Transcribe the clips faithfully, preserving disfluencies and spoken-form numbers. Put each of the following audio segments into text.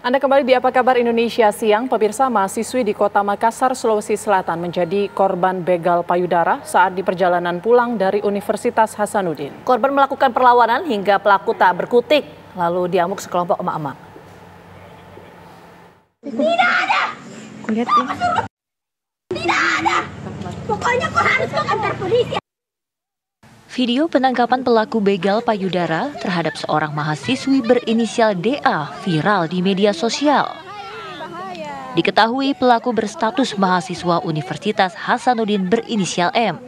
Anda kembali di Apa Kabar Indonesia siang, pemirsa. Mahasiswi di kota Makassar, Sulawesi Selatan menjadi korban begal payudara saat di perjalanan pulang dari Universitas Hasanuddin. Korban melakukan perlawanan hingga pelaku tak berkutik, lalu diamuk sekelompok emak-emak. Tidak ada! Kulihat ya. Tidak ada! Pokoknya aku harus ke kantor polisi. Video penangkapan pelaku begal payudara terhadap seorang mahasiswi berinisial D A viral di media sosial. Diketahui pelaku berstatus mahasiswa Universitas Hasanuddin berinisial M.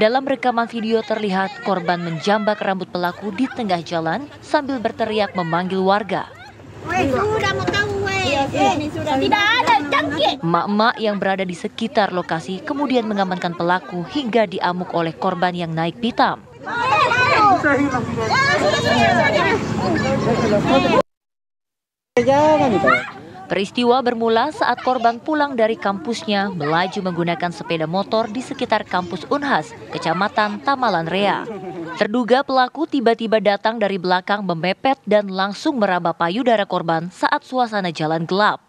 Dalam rekaman video terlihat korban menjambak rambut pelaku di tengah jalan sambil berteriak memanggil warga. Tidak ada cengkeh. Emak-emak yang berada di sekitar lokasi kemudian mengamankan pelaku hingga diamuk oleh korban yang naik pitam. Peristiwa bermula saat korban pulang dari kampusnya melaju menggunakan sepeda motor di sekitar kampus Unhas, Kecamatan Tamalanrea. Terduga pelaku tiba-tiba datang dari belakang memepet dan langsung meraba payudara korban saat suasana jalan gelap.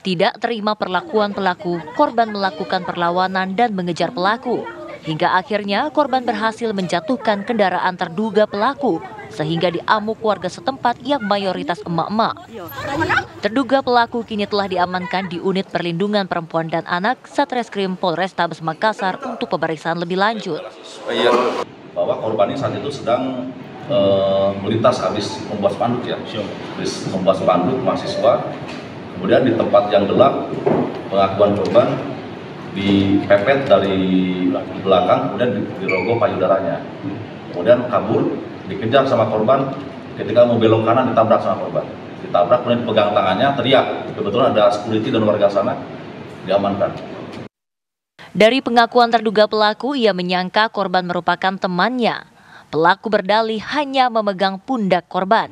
Tidak terima perlakuan pelaku, korban melakukan perlawanan dan mengejar pelaku. Hingga akhirnya korban berhasil menjatuhkan kendaraan terduga pelaku, sehingga diamuk warga setempat yang mayoritas emak-emak. Terduga pelaku kini telah diamankan di Unit Perlindungan Perempuan dan Anak Satreskrim Polrestabes Makassar untuk pemeriksaan lebih lanjut. Bahwa korbannya saat itu sedang e, melintas habis membuat spanduk ya, habis membuat spanduk mahasiswa, kemudian di tempat yang gelap pengakuan korban dipepet dari belakang, kemudian dirogoh payudaranya, kemudian kabur. Dikejar sama korban, ketika mau belok kanan ditabrak sama korban. Ditabrak, kemudian pegang tangannya, teriak. Kebetulan ada security dan warga sana, diamankan. Dari pengakuan terduga pelaku, ia menyangka korban merupakan temannya. Pelaku berdalih hanya memegang pundak korban.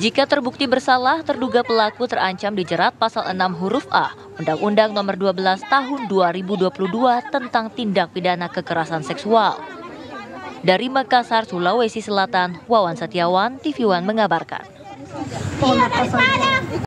Jika terbukti bersalah, terduga pelaku terancam dijerat pasal enam huruf A Undang-Undang Nomor dua belas Tahun dua ribu dua puluh dua tentang tindak pidana kekerasan seksual. Dari Makassar, Sulawesi Selatan, Wawan Setiawan, T V One mengabarkan.